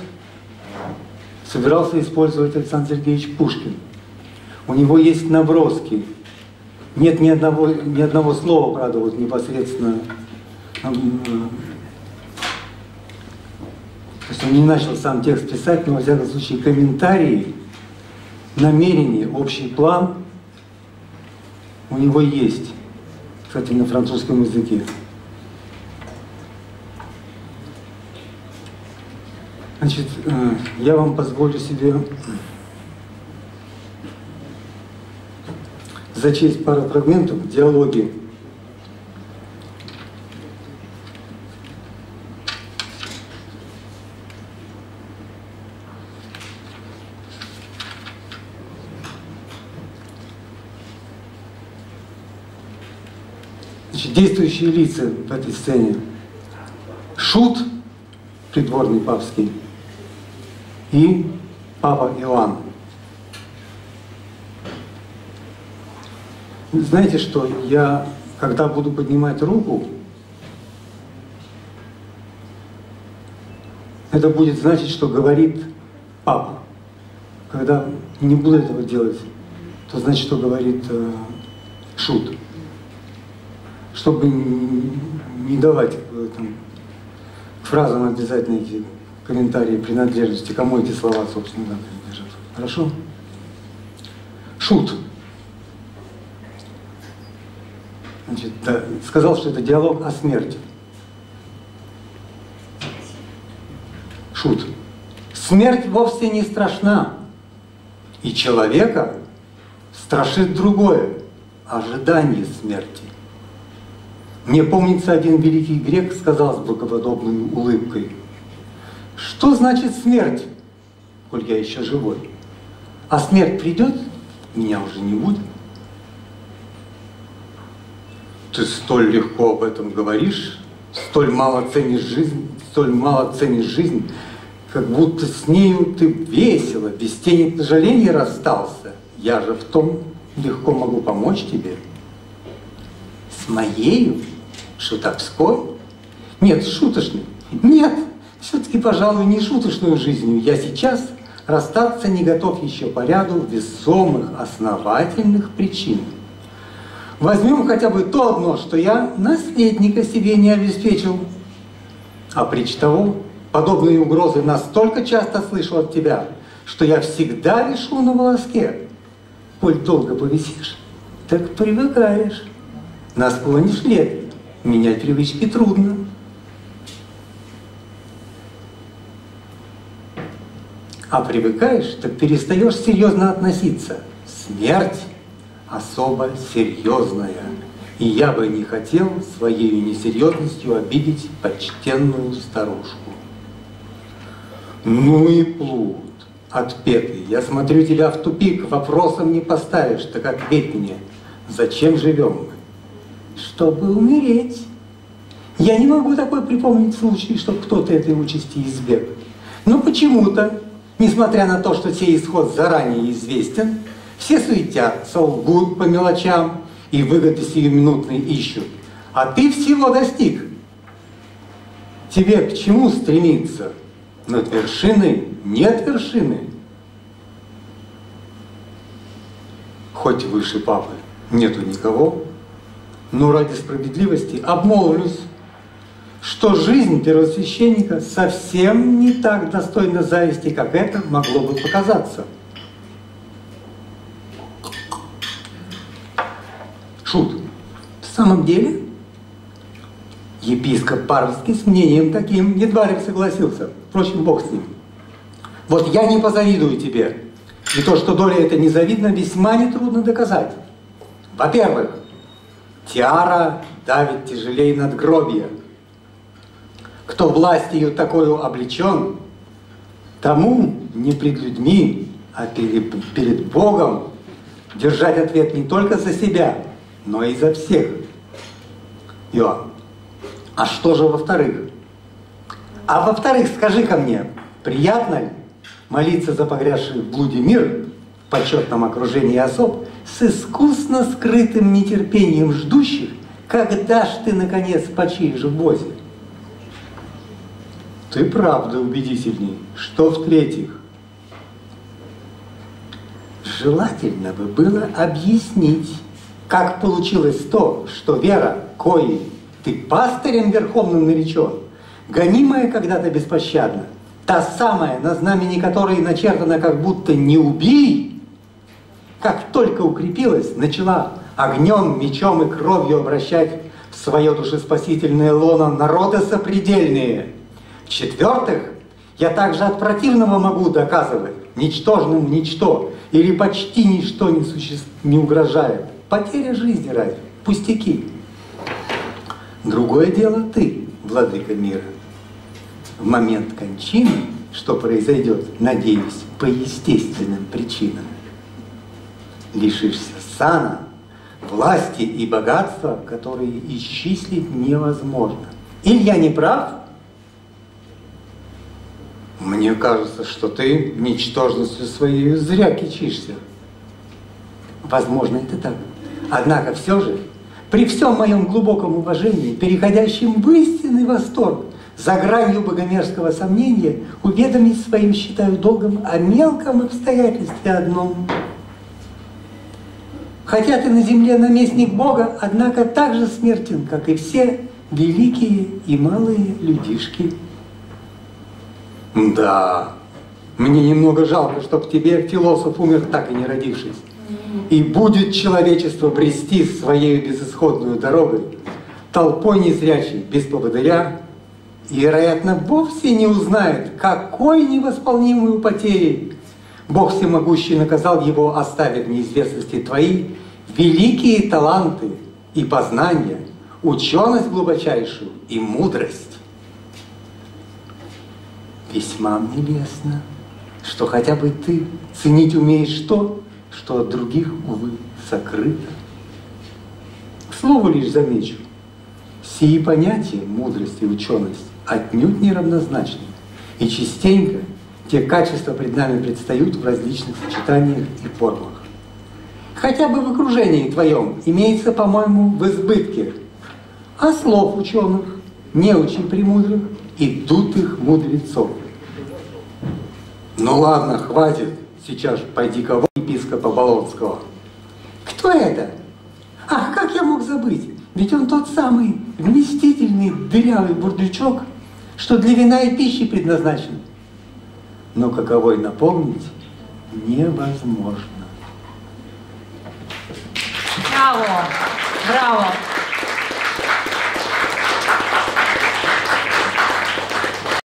собирался использовать Александр Сергеевич Пушкин. У него есть наброски. Нет ни одного слова, правда, вот непосредственно. То есть он не начал сам текст писать, но, во всяком случае, комментарии, намерение, общий план у него есть, кстати, на французском языке. Значит, я вам позволю себе зачесть пару фрагментов, диалоги. Действующие лица в этой сцене. Шут, придворный папский, и папа Иоанн. Знаете что, я, когда буду поднимать руку, это будет значить, что говорит папа. Когда не буду этого делать, то значит, что говорит шут. Чтобы не давать там, фразам обязательно эти комментарии принадлежности, кому эти слова, собственно, да, принадлежат. Хорошо? Шут. Значит, да, сказал, что это диалог о смерти. Шут. Смерть вовсе не страшна. И человека страшит другое – ожидание смерти. Мне помнится, один великий грек сказал с благоподобной улыбкой: «Что значит смерть, коль я еще живой? А смерть придет, меня уже не будет». Ты столь легко об этом говоришь, столь мало ценишь жизнь, как будто с нею ты весело, без тени сожаления расстался. Я же в том легко могу помочь тебе. С моею? Шутовской? Нет, шуточной. Нет, все-таки, пожалуй, не шуточную жизнью. Я сейчас расстаться не готов еще по ряду весомых, основательных причин. Возьмем хотя бы то одно, что я наследника себе не обеспечил. А прич того, подобные угрозы настолько часто слышу от тебя, что я всегда вишу на волоске. Коль долго повисишь, так привыкаешь. На склоне лет, менять привычки трудно. А привыкаешь, так перестаешь серьезно относиться. Смерть особо серьезная. И я бы не хотел своей несерьезностью обидеть почтенную старушку. Ну и плут, отпетый. Я смотрю тебя в тупик, вопросом не поставишь, так ответь мне, зачем живем мы? Чтобы умереть. Я не могу такой припомнить случай, чтобы кто-то этой участи избег. Но почему-то, несмотря на то, что сей исход заранее известен, все суетятся, лгут по мелочам и выгоды сиюминутные ищут. А ты всего достиг. Тебе к чему стремиться? Над вершиной нет вершины. Хоть выше папы нету никого, но ради справедливости обмолвлюсь, что жизнь первосвященника совсем не так достойна зависти, как это могло бы показаться. Шут. В самом деле, епископ Паровский с мнением таким едва ли согласился. Впрочем, Бог с ним. Вот я не позавидую тебе. И то, что доля эта незавидна, весьма нетрудно доказать. Во-первых, тиара давит тяжелее надгробия. Кто властью такую облечен, тому не пред людьми, а перед Богом держать ответ не только за себя, но и за всех. Иоанн. А что же во-вторых? А во-вторых, скажи-ка мне, приятно ли молиться за погрязший в блуде мир в почетном окружении особ с искусно скрытым нетерпением ждущих, когда ж ты, наконец, почиешь в Бозе? Ты правда убедительней, что в-третьих. Желательно бы было объяснить, как получилось то, что вера, коей ты пастырем верховным наречен, гонимая когда-то беспощадно, та самая, на знамени которой начертана как будто «не убей», как только укрепилась, начала огнем, мечом и кровью обращать в свое душеспасительное лоно народы сопредельные. В-четвертых, я также от противного могу доказывать, ничтожным ничто или почти ничто не угрожает. Потеря жизни ради, пустяки. Другое дело ты, владыка мира. В момент кончины, что произойдет, надеюсь, по естественным причинам, лишишься сана, власти и богатства, которые исчислить невозможно. Или я не прав? Мне кажется, что ты ничтожностью своей зря кичишься. Возможно, это так. Однако все же, при всем моем глубоком уважении, переходящем в истинный восторг, за гранью богомерзкого сомнения, уведомить своим считаю долгом о мелком обстоятельстве одном. Хотя ты на земле наместник Бога, однако так же смертен, как и все великие и малые людишки. Да, мне немного жалко, чтоб тебе философ умер, так и не родившись. И будет человечество брести своей безысходную дорогой, толпой незрячей, без поводыря, и, вероятно, вовсе не узнает, какой невосполнимую потерей Бог всемогущий наказал его, оставив в неизвестности твои великие таланты и познания, ученость глубочайшую и мудрость. Весьма мне лестно, что хотя бы ты ценить умеешь то, что от других, увы, сокрыто. К слову лишь замечу, сие понятия мудрость и ученость отнюдь не равнозначны, и частенько те качества пред нами предстают в различных сочетаниях и формах. Хотя бы в окружении твоем имеется, по-моему, в избытке, а слов ученых, не очень премудрых и дутых мудрецов. Ну ладно, хватит, сейчас пойди кого епископа Болонского. Кто это? Ах, как я мог забыть? Ведь он тот самый вместительный дырявый бурдючок, что для вина и пищи предназначен. Но каковой напомнить невозможно. Браво! Браво!